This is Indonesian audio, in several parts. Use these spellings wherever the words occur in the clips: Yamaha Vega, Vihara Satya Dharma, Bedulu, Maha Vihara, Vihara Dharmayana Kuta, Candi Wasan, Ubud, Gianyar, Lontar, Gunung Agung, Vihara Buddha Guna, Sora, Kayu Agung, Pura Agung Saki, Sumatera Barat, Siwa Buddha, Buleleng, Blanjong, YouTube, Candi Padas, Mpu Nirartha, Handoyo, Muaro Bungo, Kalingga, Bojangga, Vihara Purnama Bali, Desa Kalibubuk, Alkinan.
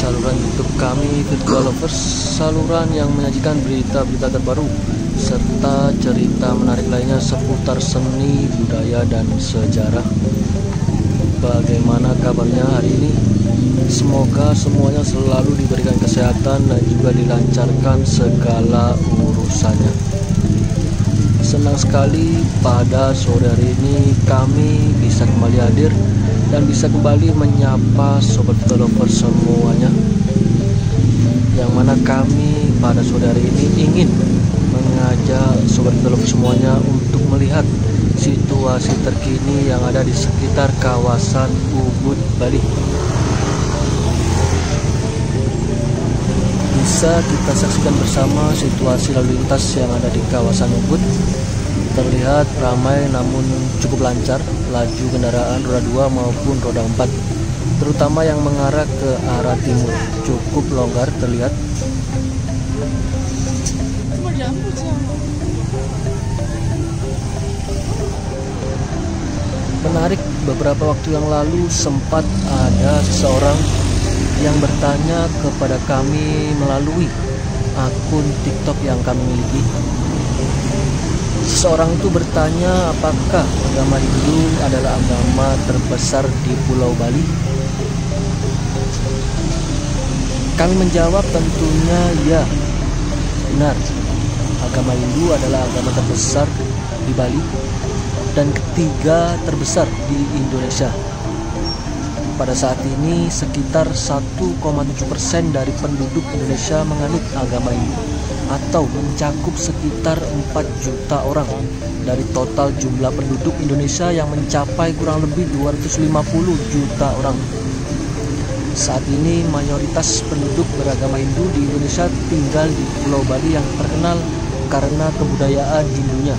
saluran YouTube kami, Virtual Lovers, saluran yang menyajikan berita-berita terbaru serta cerita menarik lainnya seputar seni, budaya, dan sejarah. Bagaimana kabarnya hari ini? Semoga semuanya selalu diberikan kesehatan dan juga dilancarkan segala urusannya. Senang sekali pada sore hari ini kami bisa kembali hadir dan bisa kembali menyapa sobat developer semuanya, yang mana kami pada sore hari ini ingin mengajak sobat developer semuanya untuk melihat situasi terkini yang ada di sekitar kawasan Ubud, Bali. Bisa kita saksikan bersama situasi lalu lintas yang ada di kawasan Ubud. Terlihat ramai namun cukup lancar laju kendaraan roda 2 maupun roda 4, terutama yang mengarah ke arah timur cukup longgar terlihat. Menarik, beberapa waktu yang lalu sempat ada seseorang yang bertanya kepada kami melalui akun TikTok yang kami miliki. Seseorang itu bertanya apakah agama Hindu adalah agama terbesar di Pulau Bali. Kami menjawab tentunya ya, benar. Agama Hindu adalah agama terbesar di Bali dan ketiga terbesar di Indonesia. Pada saat ini sekitar 1,7% dari penduduk Indonesia menganut agama Hindu atau mencakup sekitar 4 juta orang dari total jumlah penduduk Indonesia yang mencapai kurang lebih 250 juta orang. Saat ini mayoritas penduduk beragama Hindu di Indonesia tinggal di Pulau Bali yang terkenal karena kebudayaan Hindunya.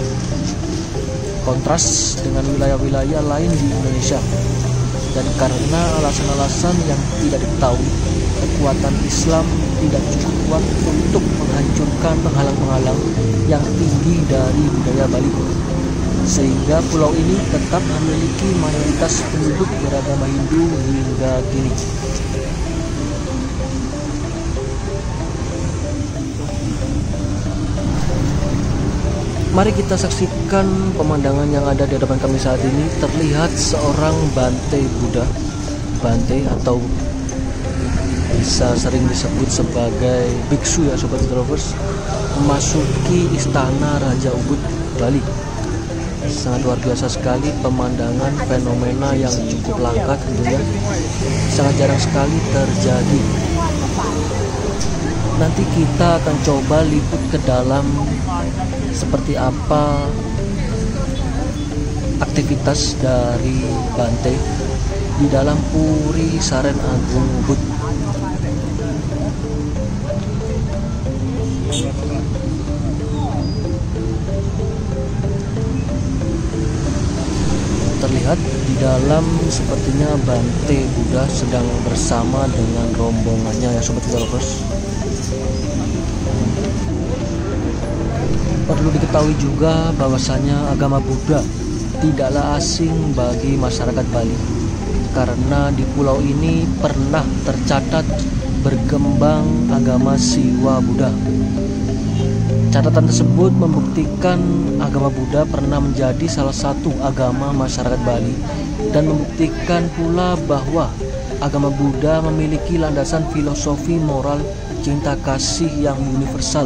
Kontras dengan wilayah-wilayah lain di Indonesia. Dan karena alasan-alasan yang tidak diketahui, kekuatan Islam tidak cukup kuat untuk menghancurkan penghalang-penghalang yang tinggi dari budaya Bali, sehingga pulau ini tetap memiliki mayoritas penduduk beragama Hindu hingga kini. Mari kita saksikan pemandangan yang ada di hadapan kami saat ini. Terlihat seorang Bhante Buddha, Bhante atau bisa sering disebut sebagai Biksu ya sobat Lovers, memasuki istana Raja Ubud, Bali. Sangat luar biasa sekali pemandangan, fenomena yang cukup langka tentunya, sangat jarang sekali terjadi. Nanti kita akan coba liput ke dalam seperti apa aktivitas dari Bhante di dalam Puri Saren Agung Ubud. Terlihat di dalam sepertinya Bhante Buddha sedang bersama dengan rombongannya ya sobat Lovers. Perlu diketahui juga bahwasannya agama Buddha tidaklah asing bagi masyarakat Bali, karena di pulau ini pernah tercatat berkembang agama Siwa Buddha. Catatan tersebut membuktikan agama Buddha pernah menjadi salah satu agama masyarakat Bali dan membuktikan pula bahwa agama Buddha memiliki landasan filosofi moral cinta kasih yang universal,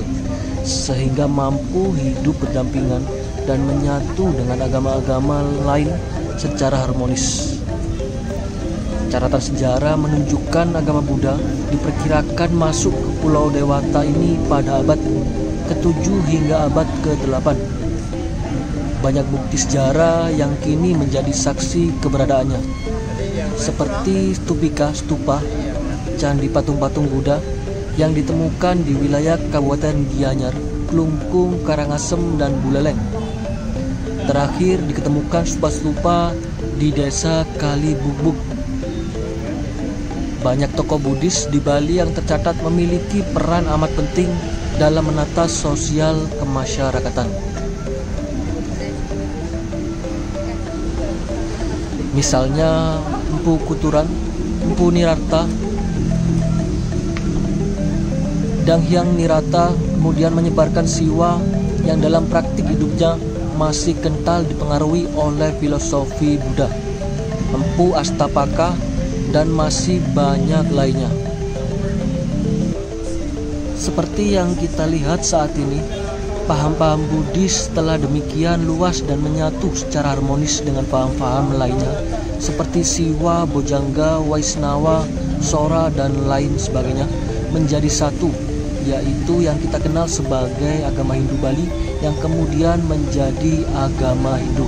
sehingga mampu hidup berdampingan dan menyatu dengan agama-agama lain secara harmonis. Catatan sejarah menunjukkan agama Buddha diperkirakan masuk ke Pulau Dewata ini pada abad ke-7 hingga abad ke-8. Banyak bukti sejarah yang kini menjadi saksi keberadaannya, seperti stupa, candi patung-patung Buddha yang ditemukan di wilayah Kabupaten Gianyar, Klungkung, Karangasem, dan Buleleng. Terakhir diketemukan stupa-stupa di Desa Kalibubuk. Banyak tokoh Buddhis di Bali yang tercatat memiliki peran amat penting dalam menata sosial kemasyarakatan. Misalnya Empu Kuturan, Mpu Nirartha, Dang Hyang Nirartha kemudian menyebarkan siwa yang dalam praktik hidupnya masih kental dipengaruhi oleh filosofi Buddha, Empu Astapaka, dan masih banyak lainnya. Seperti yang kita lihat saat ini, paham-paham Buddhis telah demikian luas dan menyatu secara harmonis dengan paham-paham lainnya seperti Siwa, Bojangga, Waisnawa, Sora, dan lain sebagainya menjadi satu, yaitu yang kita kenal sebagai agama Hindu Bali yang kemudian menjadi agama Hindu.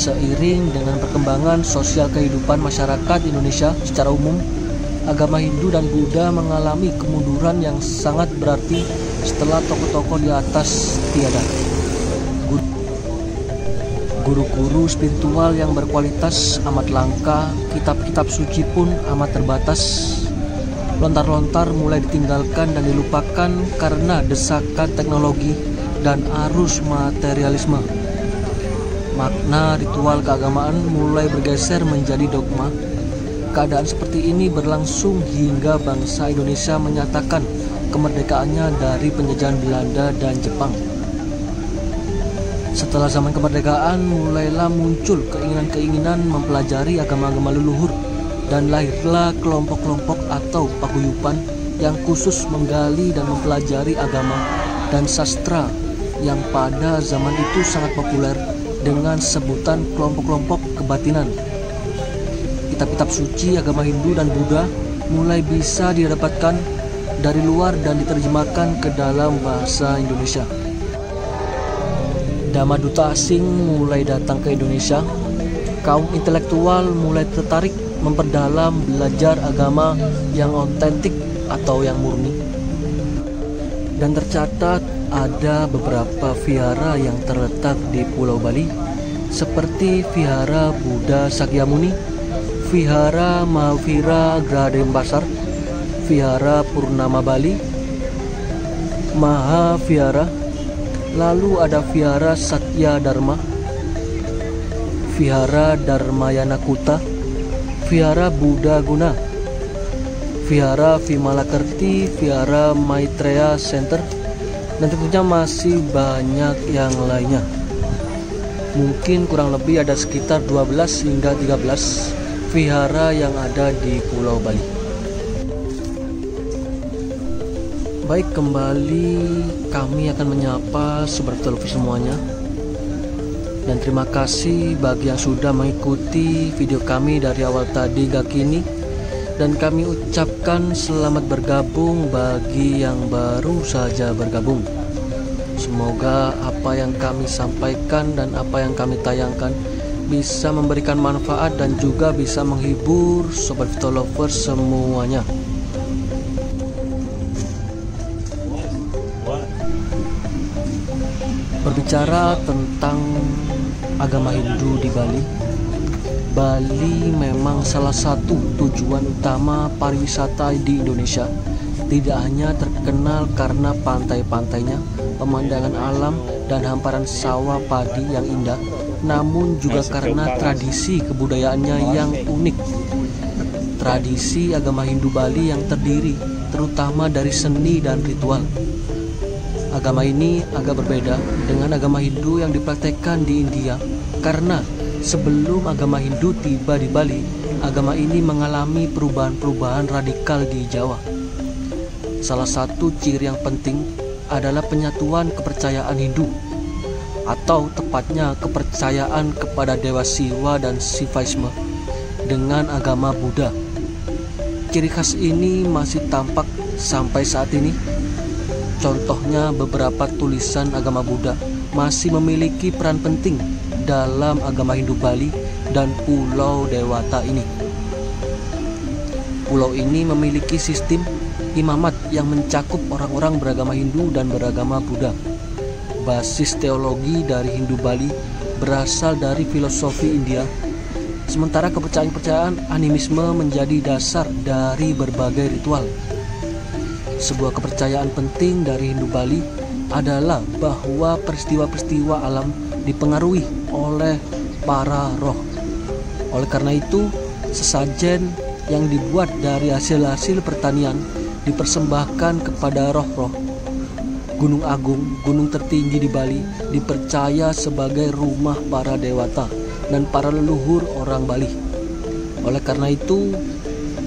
Seiring dengan perkembangan sosial kehidupan masyarakat Indonesia secara umum, agama Hindu dan Buddha mengalami kemunduran yang sangat berarti setelah tokoh-tokoh di atas tiada. Guru-guru spiritual yang berkualitas amat langka, kitab-kitab suci pun amat terbatas. Lontar-lontar mulai ditinggalkan dan dilupakan karena desakan teknologi dan arus materialisme. Makna ritual keagamaan mulai bergeser menjadi dogma. Keadaan seperti ini berlangsung hingga bangsa Indonesia menyatakan kemerdekaannya dari penjajahan Belanda dan Jepang. Setelah zaman kemerdekaan, mulailah muncul keinginan-keinginan mempelajari agama-agama leluhur dan lahirlah kelompok-kelompok atau paguyuban yang khusus menggali dan mempelajari agama dan sastra yang pada zaman itu sangat populer dengan sebutan kelompok-kelompok kebatinan. Kitab-kitab suci agama Hindu dan Buddha mulai bisa didapatkan dari luar dan diterjemahkan ke dalam bahasa Indonesia. Dhamaduta asing mulai datang ke Indonesia. Kaum intelektual mulai tertarik memperdalam belajar agama yang otentik atau yang murni. Dan tercatat ada beberapa vihara yang terletak di Pulau Bali seperti Vihara Buddha Sakyamuni, Vihara Mahavira Gradem Pasar, Vihara Purnama Bali, Maha Vihara, lalu ada Vihara Satya Dharma, Vihara Dharmayana Kuta, Vihara Buddha Guna, Vihara Vimalakerti, Vihara Maitreya Center, dan tentunya masih banyak yang lainnya. Mungkin kurang lebih ada sekitar 12 hingga 13 vihara yang ada di Pulau Bali. Baik, kembali kami akan menyapa Sobat Lover semuanya. Dan terima kasih bagi yang sudah mengikuti video kami dari awal tadi hingga kini. Dan kami ucapkan selamat bergabung bagi yang baru saja bergabung. Semoga apa yang kami sampaikan dan apa yang kami tayangkan bisa memberikan manfaat dan juga bisa menghibur Sobat Virtual Lovers semuanya. Berbicara tentang agama Hindu di Bali, Bali memang salah satu tujuan utama pariwisata di Indonesia. Tidak hanya terkenal karena pantai-pantainya, pemandangan alam dan hamparan sawah padi yang indah, namun juga karena tradisi kebudayaannya yang unik. Tradisi agama Hindu Bali yang terdiri terutama dari seni dan ritual. Agama ini agak berbeda dengan agama Hindu yang dipraktekkan di India, karena sebelum agama Hindu tiba di Bali, agama ini mengalami perubahan-perubahan radikal di Jawa. Salah satu ciri yang penting adalah penyatuan kepercayaan Hindu, atau tepatnya kepercayaan kepada Dewa Siwa dan Sivaisme dengan agama Buddha. Ciri khas ini masih tampak sampai saat ini. Contohnya, beberapa tulisan agama Buddha masih memiliki peran penting dalam agama Hindu Bali dan Pulau Dewata ini. Pulau ini memiliki sistem imamat yang mencakup orang-orang beragama Hindu dan beragama Buddha. Basis teologi dari Hindu Bali berasal dari filosofi India, sementara kepercayaan-kepercayaan animisme menjadi dasar dari berbagai ritual. Sebuah kepercayaan penting dari Hindu Bali adalah bahwa peristiwa-peristiwa alam dipengaruhi oleh para roh. Oleh karena itu, sesajen yang dibuat dari hasil-hasil pertanian dipersembahkan kepada roh-roh. Gunung Agung, gunung tertinggi di Bali, dipercaya sebagai rumah para dewata dan para leluhur orang Bali. Oleh karena itu,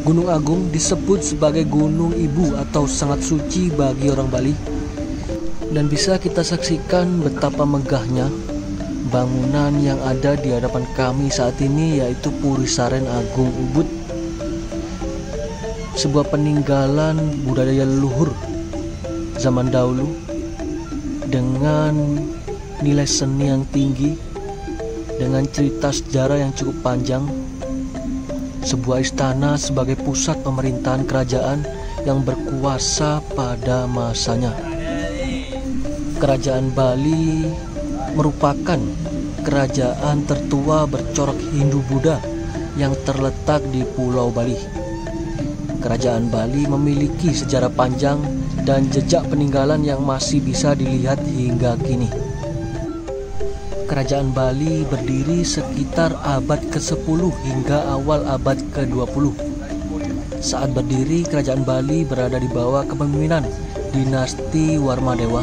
Gunung Agung disebut sebagai gunung ibu atau sangat suci bagi orang Bali. Dan bisa kita saksikan betapa megahnya bangunan yang ada di hadapan kami saat ini, yaitu Puri Saren Agung Ubud, sebuah peninggalan budaya leluhur zaman dahulu dengan nilai seni yang tinggi, dengan cerita sejarah yang cukup panjang. Sebuah istana sebagai pusat pemerintahan kerajaan yang berkuasa pada masanya. Kerajaan Bali merupakan kerajaan tertua bercorak Hindu-Buddha yang terletak di Pulau Bali. Kerajaan Bali memiliki sejarah panjang dan jejak peninggalan yang masih bisa dilihat hingga kini. Kerajaan Bali berdiri sekitar abad ke-10 hingga awal abad ke-20. Saat berdiri, Kerajaan Bali berada di bawah kepemimpinan dinasti Warmadewa.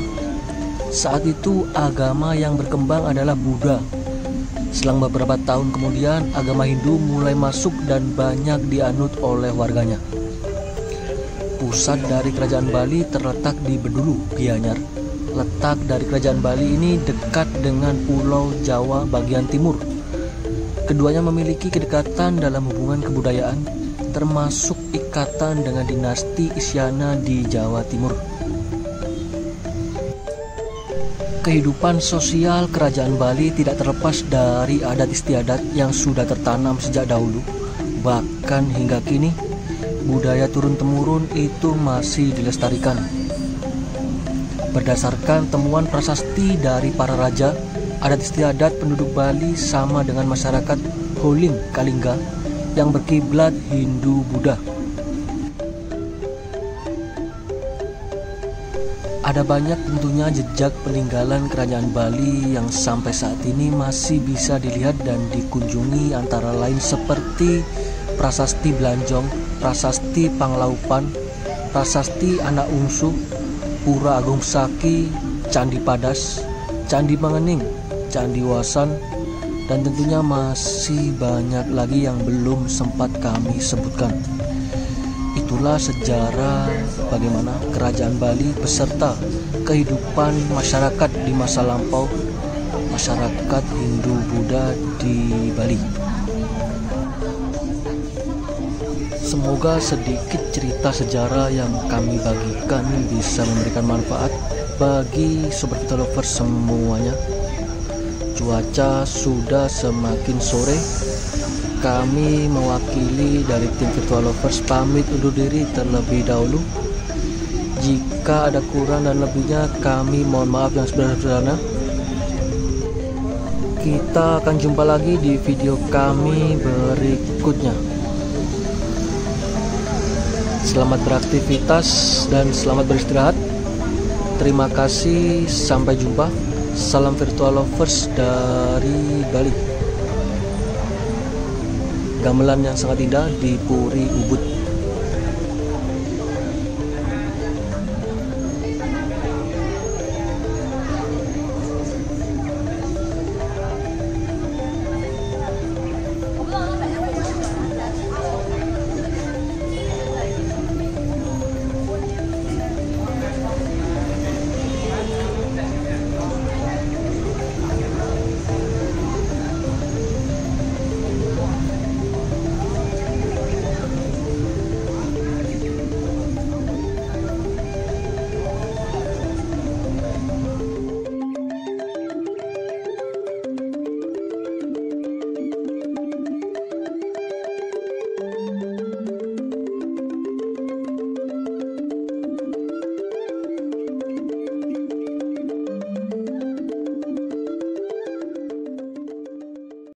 Saat itu agama yang berkembang adalah Buddha. Selang beberapa tahun kemudian agama Hindu mulai masuk dan banyak dianut oleh warganya. Pusat dari Kerajaan Bali terletak di Bedulu, Gianyar. Letak dari Kerajaan Bali ini dekat dengan Pulau Jawa bagian timur. Keduanya memiliki kedekatan dalam hubungan kebudayaan, termasuk ikatan dengan dinasti Isyana di Jawa Timur. Kehidupan sosial Kerajaan Bali tidak terlepas dari adat istiadat yang sudah tertanam sejak dahulu. Bahkan hingga kini, budaya turun-temurun itu masih dilestarikan. Berdasarkan temuan prasasti dari para raja, adat istiadat penduduk Bali sama dengan masyarakat Holing Kalingga yang berkiblat Hindu-Buddha. Ada banyak tentunya jejak peninggalan Kerajaan Bali yang sampai saat ini masih bisa dilihat dan dikunjungi, antara lain seperti Prasasti Blanjong, Prasasti Panglaupan, Prasasti Anak Ungsu, Pura Agung Saki, Candi Padas, Candi Mangening, Candi Wasan, dan tentunya masih banyak lagi yang belum sempat kami sebutkan. Itulah sejarah bagaimana Kerajaan Bali beserta kehidupan masyarakat di masa lampau, masyarakat Hindu-Buddha di Bali. Semoga sedikit cerita sejarah yang kami bagikan bisa memberikan manfaat bagi Sobat Virtual Lovers semuanya. Cuaca sudah semakin sore. Kami mewakili dari tim Virtual Lovers pamit undur diri terlebih dahulu. Jika ada kurang dan lebihnya, kami mohon maaf yang sebesar-besarnya. Kita akan jumpa lagi di video kami berikutnya. Selamat beraktivitas dan selamat beristirahat. Terima kasih, sampai jumpa. Salam Virtual Lovers dari Bali. Gamelan yang sangat indah di Puri Ubud.